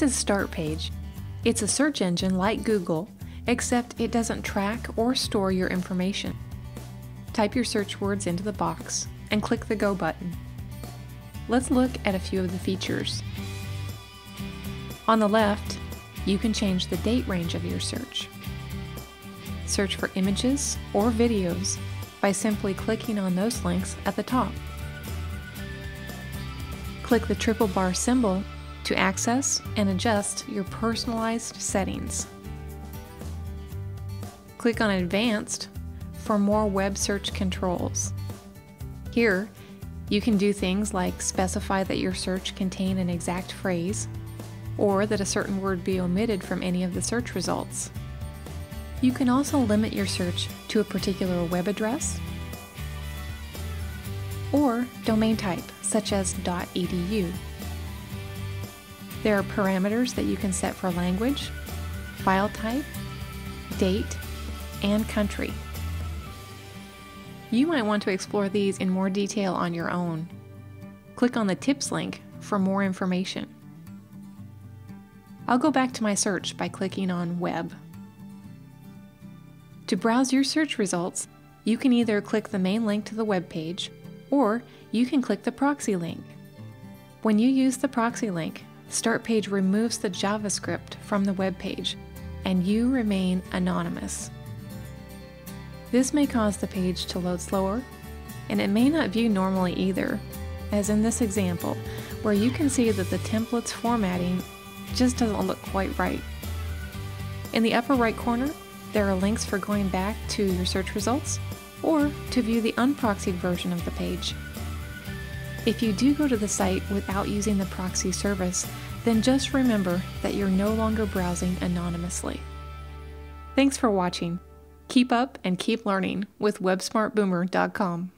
This is Startpage. It's a search engine like Google, except it doesn't track or store your information. Type your search words into the box and click the Go button. Let's look at a few of the features. On the left, you can change the date range of your search. Search for images or videos by simply clicking on those links at the top. Click the triple bar symbol to access and adjust your personalized settings. Click on Advanced for more web search controls. Here, you can do things like specify that your search contain an exact phrase, or that a certain word be omitted from any of the search results. You can also limit your search to a particular web address or domain type, such as .edu. There are parameters that you can set for language, file type, date, and country. You might want to explore these in more detail on your own. Click on the tips link for more information. I'll go back to my search by clicking on Web. To browse your search results, you can either click the main link to the web page, or you can click the proxy link. When you use the proxy link, Startpage removes the JavaScript from the web page, and you remain anonymous. This may cause the page to load slower, and it may not view normally either, as in this example, where you can see that the template's formatting just doesn't look quite right. In the upper right corner, there are links for going back to your search results or to view the unproxied version of the page. If you do go to the site without using the proxy service, then just remember that you're no longer browsing anonymously. Thanks for watching. Keep up and keep learning with websmartboomer.com.